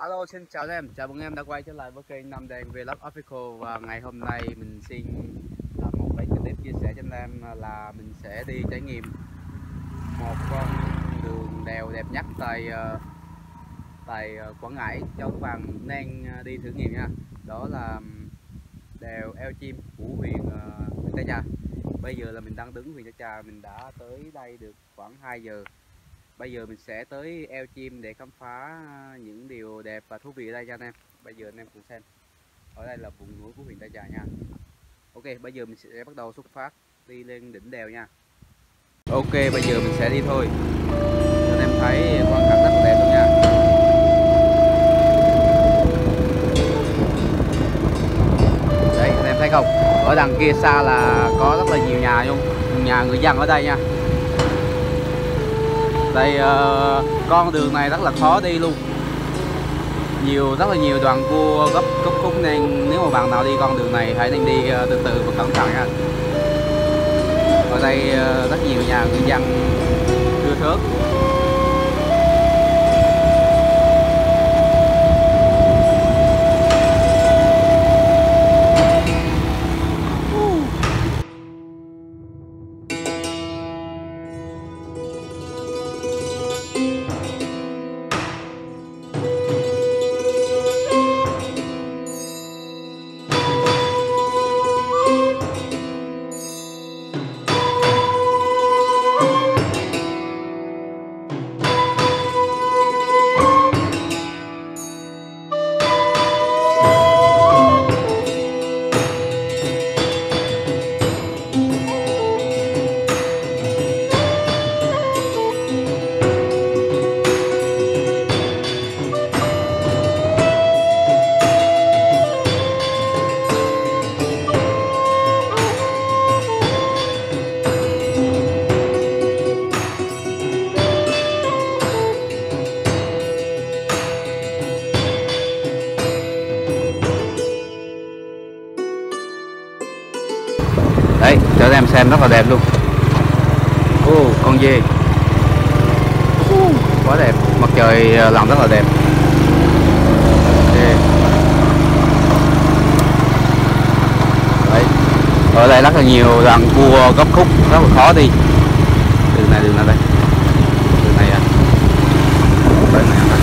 Alo, xin chào các em, chào mừng em đã quay trở lại với kênh Nam Đen Vlog Official. Và ngày hôm nay mình xin làm một cái clip chia sẻ cho anh em là mình sẽ đi trải nghiệm một con đường đèo đẹp nhất tại Quảng Ngãi cho các bạn đang đi thử nghiệm nha. Đó là đèo Eo Chim của huyện Tây Trà. Bây giờ là mình đang đứng huyện Tây Trà, mình đã tới đây được khoảng 2 giờ. Bây giờ mình sẽ tới Eo Chim để khám phá những điều đẹp và thú vị ở đây cho anh em. Bây giờ anh em cùng xem. Ở đây là vùng núi của huyện Tây Trà nha. Ok, bây giờ mình sẽ bắt đầu xuất phát đi lên đỉnh đèo nha. Ok, bây giờ mình sẽ đi thôi. Anh em thấy quang cảnh rất là đẹp luôn nha. Đấy, anh em thấy không? Ở đằng kia xa là có rất là nhiều nhà luôn, nhà người dân ở đây nha. Đây, con đường này rất là khó đi luôn, rất là nhiều đoạn cua gấp khúc, nên nếu mà bạn nào đi con đường này hãy nên đi từ từ và cẩn thận nha. Ở đây rất nhiều nhà người dân thưa thớt. Đấy, cho em xem rất là đẹp luôn. Con dê quá đẹp, mặt trời làm rất là đẹp. Đấy, ở đây rất là nhiều đoạn cua gấp khúc, rất là khó đi. Đường này đây, đường này à, bên này à.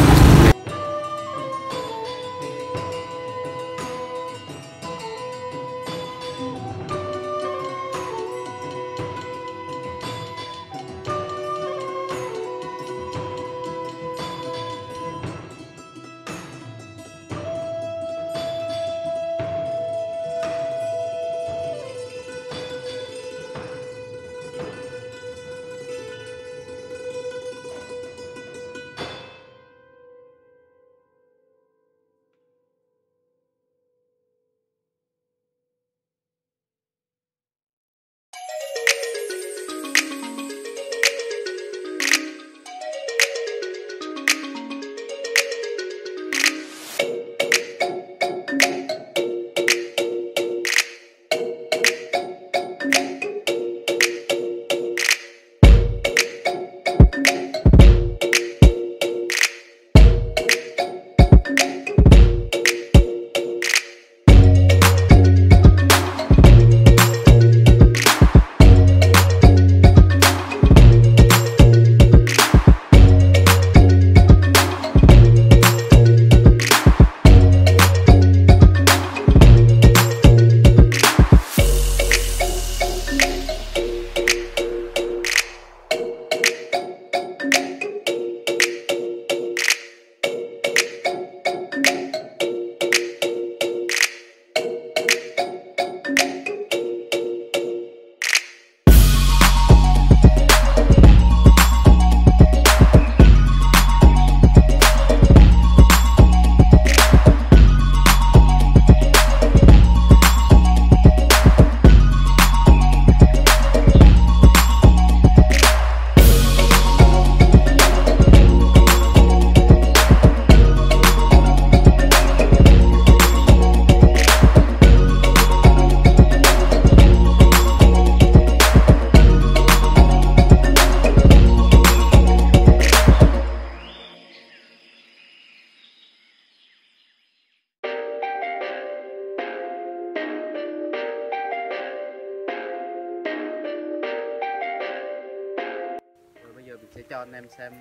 anh em xem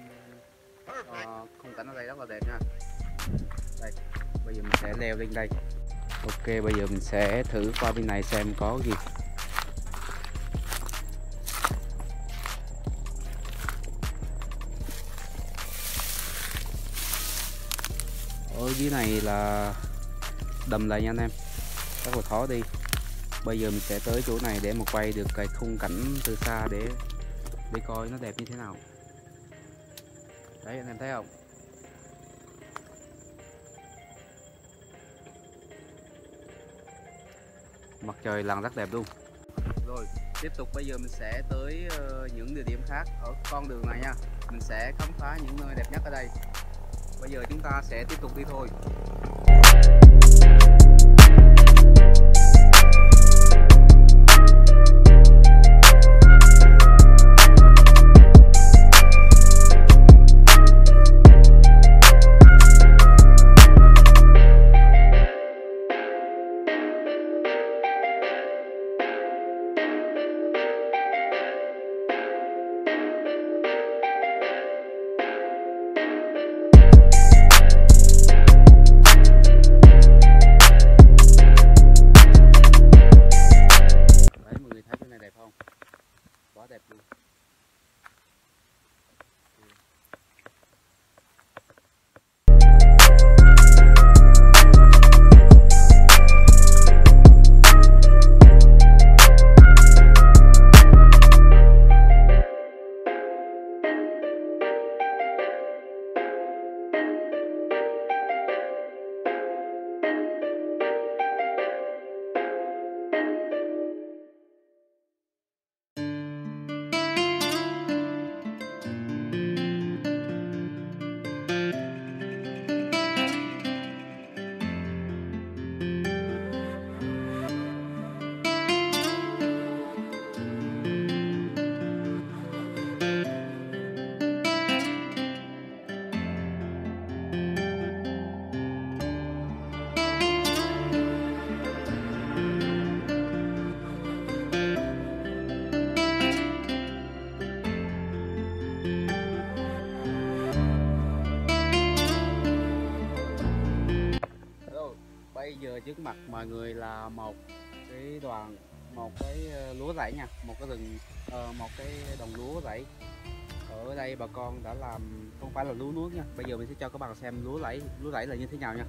khung cảnh ở đây rất là đẹp nha. Đây, bây giờ mình sẽ leo lên đây. Ok, bây giờ mình sẽ thử qua bên này xem có gì. Ở dưới này là đầm lầy nha anh em, rất là khó đi. Bây giờ mình sẽ tới chỗ này để mà quay được cái khung cảnh từ xa để coi nó đẹp như thế nào. Đấy, anh em thấy không? Mặt trời lặn rất đẹp luôn. Rồi, tiếp tục bây giờ mình sẽ tới những địa điểm khác ở con đường này nha. Mình sẽ khám phá những nơi đẹp nhất ở đây. Bây giờ chúng ta sẽ tiếp tục đi thôi. Bây giờ trước mặt mọi người là một cái lúa rẫy nha, một cái đồng lúa rẫy. Ở đây bà con đã làm không phải là lúa nước nha. Bây giờ mình sẽ cho các bạn xem lúa rẫy là như thế nào nha.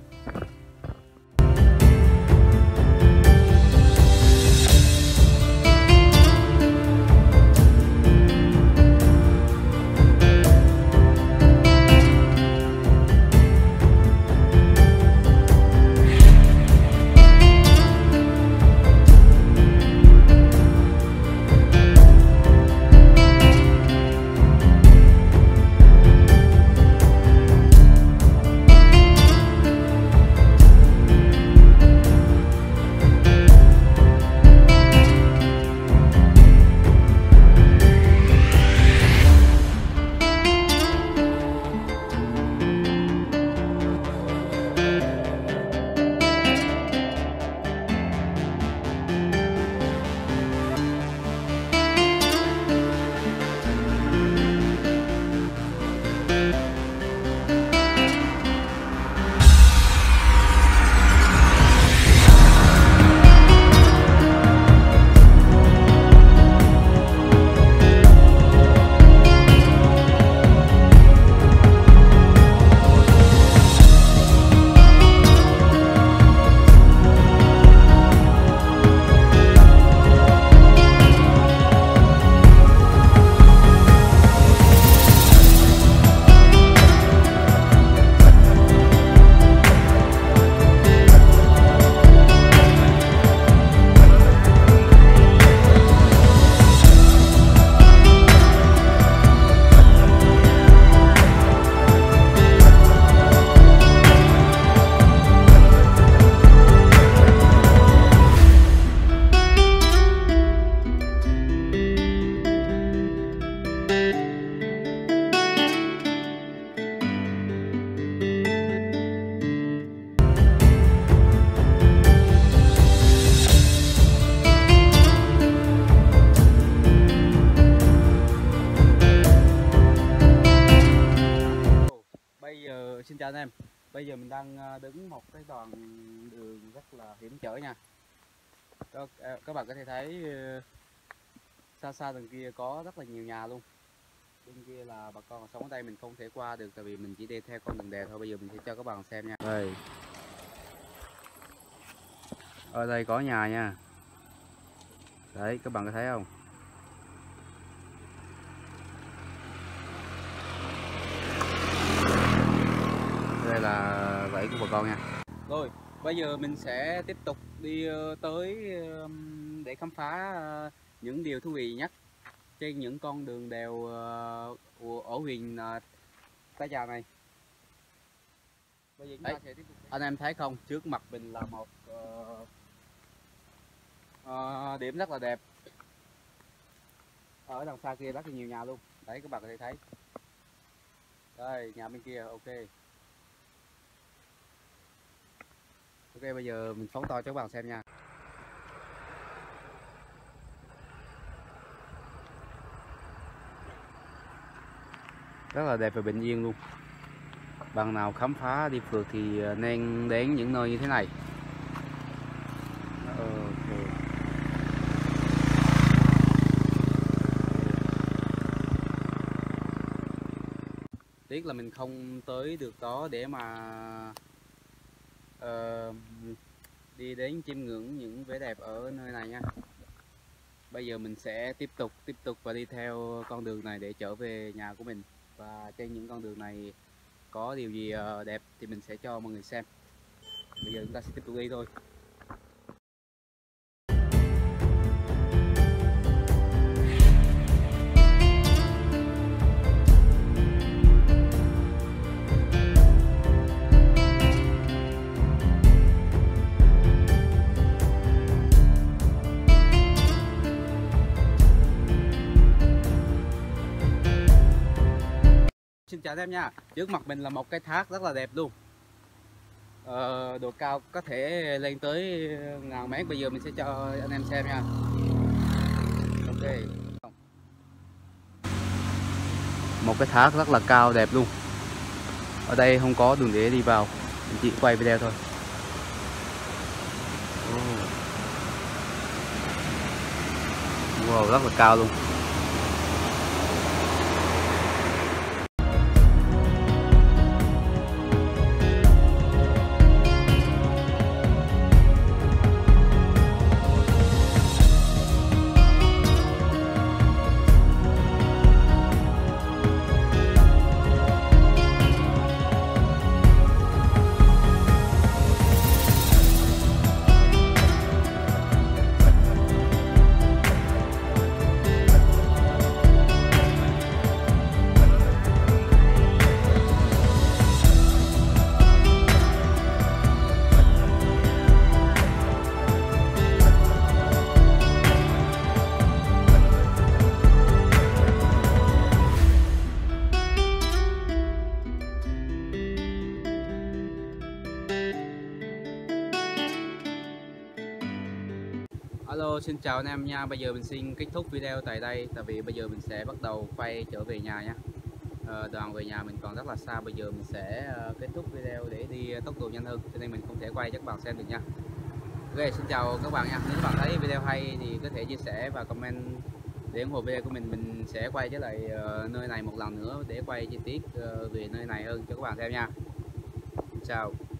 Bây giờ xin chào anh em. Bây giờ mình đang đứng một cái đoạn đường rất là hiểm trở nha. Các bạn có thể thấy xa xa đằng kia có rất là nhiều nhà luôn. Bên kia là bà con sống ở đây, mình không thể qua được tại vì mình chỉ đi theo con đường đèo thôi. Bây giờ mình sẽ cho các bạn xem nha. Đây. Ở đây có nhà nha. Đấy, các bạn có thấy không? Đây là rẫy của bà con nha. Rồi, bây giờ mình sẽ tiếp tục đi tới để khám phá những điều thú vị nhất trên những con đường đèo ở huyện Tây Trà này. Bây giờ chúng ta sẽ tiếp tục. Anh em thấy không? Trước mặt mình là một điểm rất là đẹp. Ở đằng xa kia rất là nhiều nhà luôn. Đấy, các bạn có thể thấy. Đây, nhà bên kia, ok. Ok, bây giờ mình phóng to cho các bạn xem nha. Rất là đẹp và bình yên luôn. Bạn nào khám phá đi phượt thì nên đến những nơi như thế này. Tiếc là mình không tới được đó để mà đi đến chiêm ngưỡng những vẻ đẹp ở nơi này nha. Bây giờ mình sẽ tiếp tục và đi theo con đường này để trở về nhà của mình. Và trên những con đường này có điều gì đẹp thì mình sẽ cho mọi người xem. Bây giờ chúng ta sẽ tiếp tục đi thôi. Xin chào anh em nha. Trước mặt mình là một cái thác rất là đẹp luôn. Độ cao có thể lên tới 1000 mét. Bây giờ mình sẽ cho anh em xem nha. Ok. Một cái thác rất là cao đẹp luôn. Ở đây không có đường để đi vào, mình chỉ quay video thôi. Wow, rất là cao luôn. Hello, xin chào anh em nha. Bây giờ mình xin kết thúc video tại đây, tại vì bây giờ mình sẽ bắt đầu quay trở về nhà nha. Đoạn về nhà mình còn rất là xa. Bây giờ mình sẽ kết thúc video để đi tốc độ nhanh hơn, cho nên mình không thể quay cho các bạn xem được nha. Ok, xin chào các bạn nha. Nếu các bạn thấy video hay thì có thể chia sẻ và comment để ủng hộ video của mình. Mình sẽ quay trở lại nơi này một lần nữa để quay chi tiết về nơi này hơn cho các bạn xem nha. Chào.